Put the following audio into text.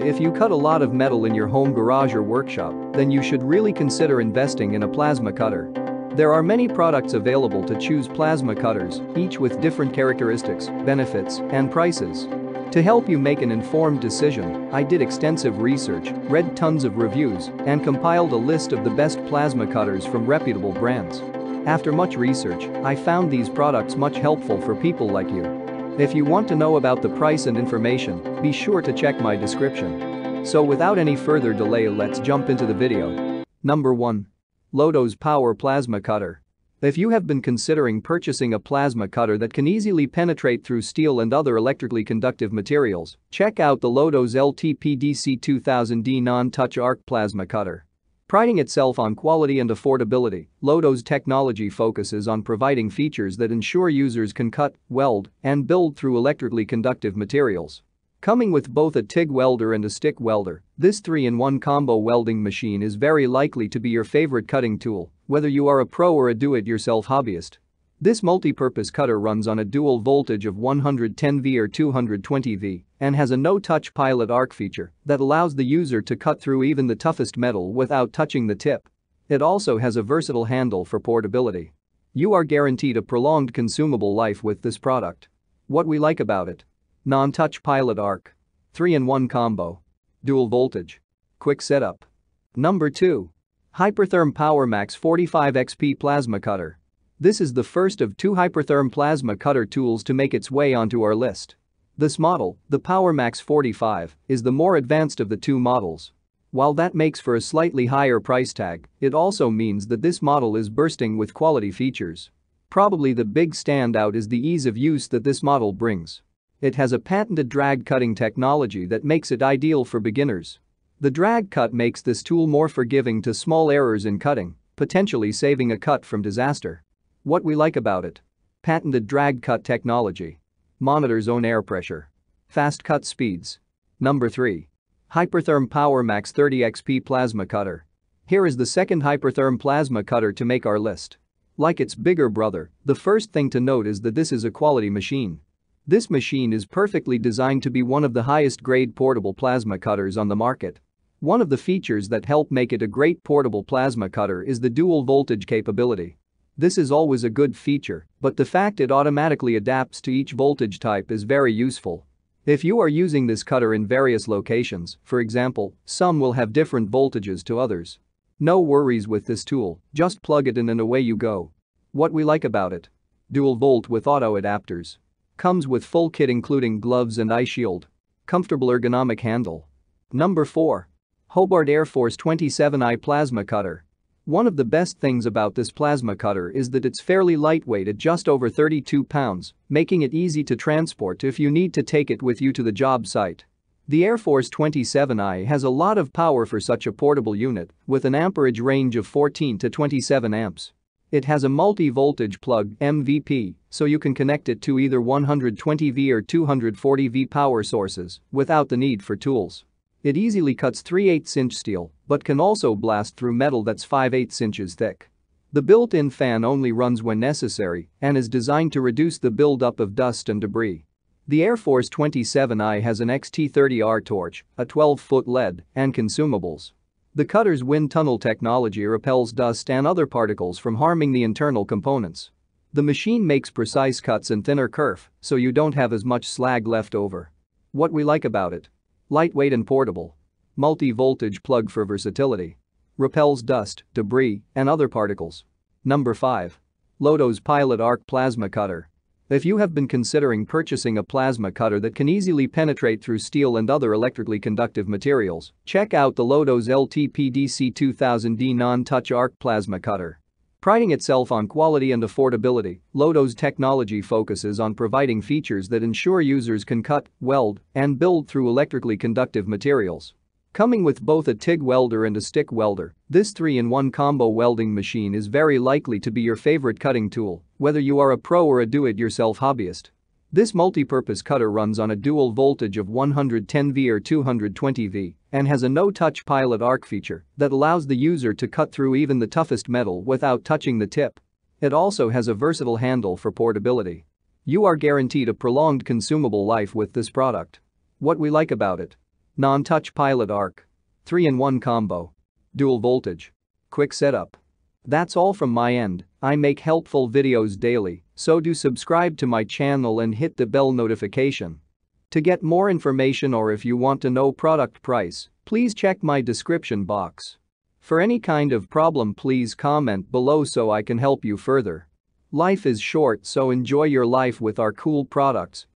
If you cut a lot of metal in your home, garage or workshop, then you should really consider investing in a plasma cutter. There are many products available to choose plasma cutters, each with different characteristics, benefits, and prices. To help you make an informed decision, I did extensive research, read tons of reviews, and compiled a list of the best plasma cutters from reputable brands. After much research, I found these products much helpful for people like you. If you want to know about the price and information, be sure to check my description. So without any further delay, let's jump into the video. Number 1. Lotos Power Plasma Cutter. If you have been considering purchasing a plasma cutter that can easily penetrate through steel and other electrically conductive materials, check out the Lotos LTPDC2000D Non-Touch Arc Plasma Cutter. Priding itself on quality and affordability, Lotos technology focuses on providing features that ensure users can cut, weld, and build through electrically conductive materials. Coming with both a TIG welder and a stick welder, this 3-in-1 combo welding machine is very likely to be your favorite cutting tool, whether you are a pro or a do-it-yourself hobbyist. This multi-purpose cutter runs on a dual voltage of 110V or 220V and has a no-touch pilot arc feature that allows the user to cut through even the toughest metal without touching the tip. It also has a versatile handle for portability. You are guaranteed a prolonged consumable life with this product. What we like about it: non-touch pilot arc, 3-in-1 combo, dual voltage, quick setup. Number 2. Hypertherm Powermax 45 XP Plasma Cutter. This is the first of two Hypertherm plasma cutter tools to make its way onto our list. This model, the Powermax 45, is the more advanced of the two models. While that makes for a slightly higher price tag, it also means that this model is bursting with quality features. Probably the big standout is the ease of use that this model brings. It has a patented drag cutting technology that makes it ideal for beginners. The drag cut makes this tool more forgiving to small errors in cutting, potentially saving a cut from disaster. What we like about it: patented drag cut technology, monitors own air pressure, fast cut speeds. Number 3. Hypertherm Powermax 30 XP Plasma Cutter. Here is the second Hypertherm plasma cutter to make our list. Like its bigger brother, the first thing to note is that this is a quality machine. This machine is perfectly designed to be one of the highest grade portable plasma cutters on the market. One of the features that help make it a great portable plasma cutter is the dual voltage capability. This is always a good feature, but the fact it automatically adapts to each voltage type is very useful. If you are using this cutter in various locations, for example, some will have different voltages to others. No worries with this tool, just plug it in and away you go. What we like about it: dual volt with auto adapters. Comes with full kit including gloves and eye shield. Comfortable ergonomic handle. Number 4. Hobart Airforce 27i Plasma Cutter. One of the best things about this plasma cutter is that it's fairly lightweight at just over 32 pounds, making it easy to transport if you need to take it with you to the job site. The Airforce 27i has a lot of power for such a portable unit, with an amperage range of 14 to 27 amps. It has a multi-voltage plug (MVP), so you can connect it to either 120V or 240V power sources without the need for tools. It easily cuts 3/8-inch steel but can also blast through metal that's 5/8 inches thick. The built-in fan only runs when necessary and is designed to reduce the buildup of dust and debris. The Airforce 27i has an XT30R torch, a 12-foot lead, and consumables. The cutter's wind tunnel technology repels dust and other particles from harming the internal components. The machine makes precise cuts and thinner kerf, so you don't have as much slag left over. What we like about it: lightweight and portable. Multi-voltage plug for versatility. Repels dust, debris, and other particles. Number 5. Lotos Pilot Arc Plasma Cutter. If you have been considering purchasing a plasma cutter that can easily penetrate through steel and other electrically conductive materials, check out the Lotos LTPDC2000D Non-Touch Arc Plasma Cutter. Priding itself on quality and affordability, Lotos technology focuses on providing features that ensure users can cut, weld, and build through electrically conductive materials. Coming with both a TIG welder and a stick welder, this 3-in-1 combo welding machine is very likely to be your favorite cutting tool, whether you are a pro or a do-it-yourself hobbyist. This multi-purpose cutter runs on a dual voltage of 110V or 220V and has a no-touch pilot arc feature that allows the user to cut through even the toughest metal without touching the tip. It also has a versatile handle for portability. You are guaranteed a prolonged consumable life with this product. What we like about it: Non-touch Pilot Arc. 3-in-1 combo. Dual voltage. Quick setup. That's all from my end. I make helpful videos daily, so do subscribe to my channel and hit the bell notification. To get more information or if you want to know product price, please check my description box. For any kind of problem, please comment below so I can help you further. Life is short, so enjoy your life with our cool products.